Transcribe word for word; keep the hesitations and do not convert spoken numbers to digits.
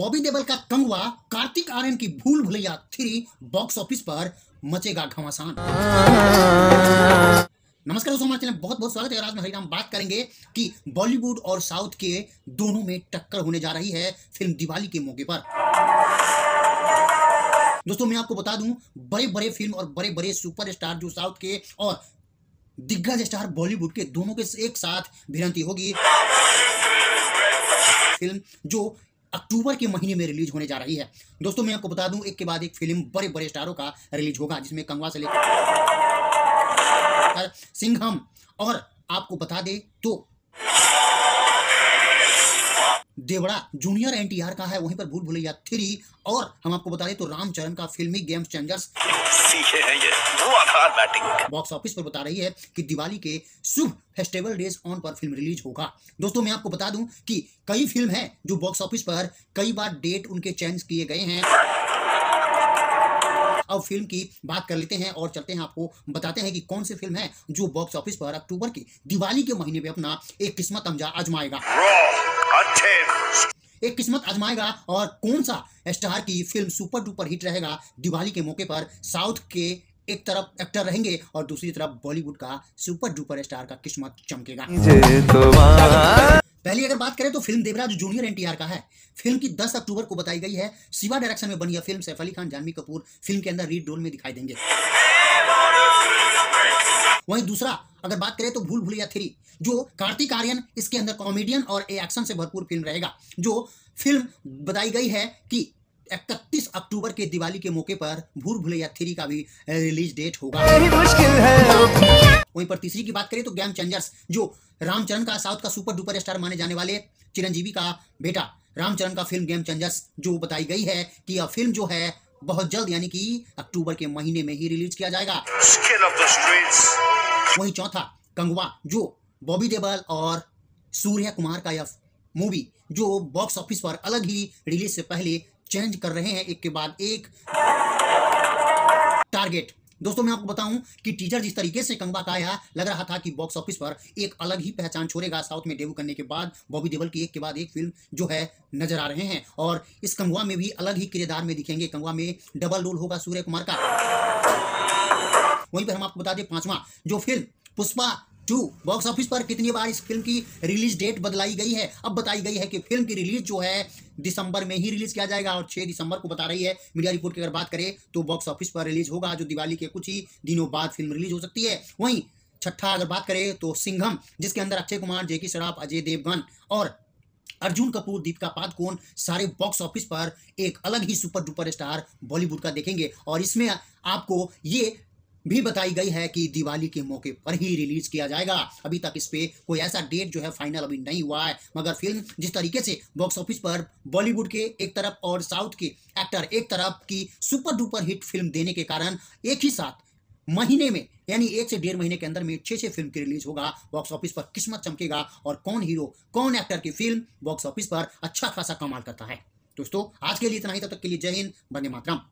बॉबी देओल का कंगुवा, कार्तिक आर्यन की भूल भुलैया थ्री बॉक्स ऑफिस पर मचेगा घमासान। नमस्कार दोस्तों, हमारे चैनल बहुत बहुत स्वागत है। आज में हम बात करेंगे कि बॉलीवुड और साउथ के दोनों में टक्कर होने जा रही है फिल्म दिवाली के मौके पर। दोस्तों मैं आपको बता दूं, बड़े बड़े फिल्म और बड़े बड़े सुपरस्टार जो साउथ के और दिग्गज स्टार बॉलीवुड के दोनों के एक साथ भिड़ंती होगी। फिल्म जो अक्टूबर के महीने में रिलीज होने जा रही है। दोस्तों मैं आपको बता दूं, एक के बाद एक फिल्म बड़े बड़े स्टारों का रिलीज होगा, जिसमें कंगवा से लेकर सिंघम और आपको बता दे तो देवरा जूनियर एनटीआर का है, वहीं पर भूल भुलैया थ्री और हम आपको बता दें तो रामचरण का फिल्मी गेम चेंजर्स सीखे हैं ये धुआंधार बैटिंग बॉक्स ऑफिस पर बता रही है कि दिवाली के शुभ फेस्टिवल डेज ऑन पर फिल्म रिलीज होगा। दोस्तों मैं आपको बता दूं कि कई फिल्म हैं जो बॉक्स ऑफिस पर कई बार डेट उनके चेंज किए गए हैं। अब फिल्म की बात कर लेते हैं और चलते हैं, आपको बताते हैं कि कौन सी फिल्म है जो बॉक्स ऑफिस पर अक्टूबर की दिवाली के महीने में अपना एक किस्मत अंजा आजमाएगा एक किस्मत आजमाएगा और कौन सा स्टार की फिल्म सुपर डुपर हिट रहेगा दिवाली के मौके पर। साउथ के एक तरफ एक्टर रहेंगे और दूसरी तरफ बॉलीवुड का सुपर डुपर स्टार का किस्मत चमकेगा। पहली अगर बात करें तो फिल्म देवरा जो जूनियर एनटीआर का है, फिल्म की दस अक्टूबर को बताई गई है। शिवा डायरेक्शन में बनी है फिल्म। सैफ अली खान, जानवी कपूर फिल्म के अंदर रीड रोल में दिखाई देंगे। वहीं दूसरा अगर बात करें तो भूल भुलैया थ्री जो कार्तिक आर्यन, इसके अंदर कॉमेडियन और एक्शन से भरपूर फिल्म रहेगा। जो फिल्म बताई गई है कि इकतीस अक्टूबर के दिवाली के मौके पर भूल भुलैया थ्री का भी रिलीज डेट होगा। वहीं पर तीसरी की बात करें तो गेम चेंजर्स जो रामचरण का साउथ का सुपर डुपर स्टार माने जाने वाले चिरंजीवी का बेटा रामचरण का फिल्म गेम चेंजर्स जो बताई गई है कि यह फिल्म जो है बहुत जल्द यानी कि अक्टूबर के महीने में ही रिलीज किया जाएगा। वहीं चौथा कंगुवा जो बॉबी देओल और सूर्य कुमार का यह मूवी जो बॉक्स ऑफिस पर अलग ही रिलीज से पहले चेंज कर रहे हैं एक के बाद एक टारगेट। दोस्तों मैं आपको बताऊं कि टीजर जिस तरीके से कंगवा का आया, लग रहा था कि बॉक्स ऑफिस पर एक अलग ही पहचान छोड़ेगा। साउथ में डेब्यू करने के बाद बॉबी देओल की एक के बाद एक फिल्म जो है नजर आ रहे हैं और इस कंगवा में भी अलग ही किरदार में दिखेंगे। कंगवा में डबल रोल होगा सूर्य कुमार का। वहीं पर हम आपको बता दें पांचवा जो film Pushpa two box office पर कितनी बार इस फिल्म की रिलीज डेट बदलाई गई है। अब बताई गई है कि फिल्म की रिलीज जो है दिसंबर में ही रिलीज किया जाएगा और छह दिसंबर को बता रही है। मीडिया रिपोर्ट की अगर बात करें तो बॉक्स ऑफिस पर रिलीज होगा, जो दिवाली के कुछ ही दिनों बाद फिल्म रिलीज हो सकती है। वहीं छठा अगर बात करें तो सिंघम, जिसके अंदर अक्षय कुमार, जेकी शराफ, अजय देवगन और अर्जुन कपूर, दीपिका पादुकोण सारे बॉक्स ऑफिस पर एक अलग ही सुपर डुपर स्टार बॉलीवुड का देखेंगे। और इसमें आपको ये भी बताई गई है कि दिवाली के मौके पर ही रिलीज किया जाएगा। अभी तक इस पे कोई ऐसा डेट जो है फाइनल अभी नहीं हुआ है, मगर फिल्म जिस तरीके से बॉक्स ऑफिस पर बॉलीवुड के एक तरफ और साउथ के एक्टर एक तरफ की सुपर डुपर हिट फिल्म देने के कारण एक ही साथ महीने में यानी एक से डेढ़ महीने के अंदर में छः छः फिल्म की रिलीज होगा। बॉक्स ऑफिस पर किस्मत चमकेगा और कौन हीरो कौन एक्टर की फिल्म बॉक्स ऑफिस पर अच्छा खासा कमाल करता है। दोस्तों आज के लिए इतना ही, तब तक के लिए जय हिंद, वंदे मातरम।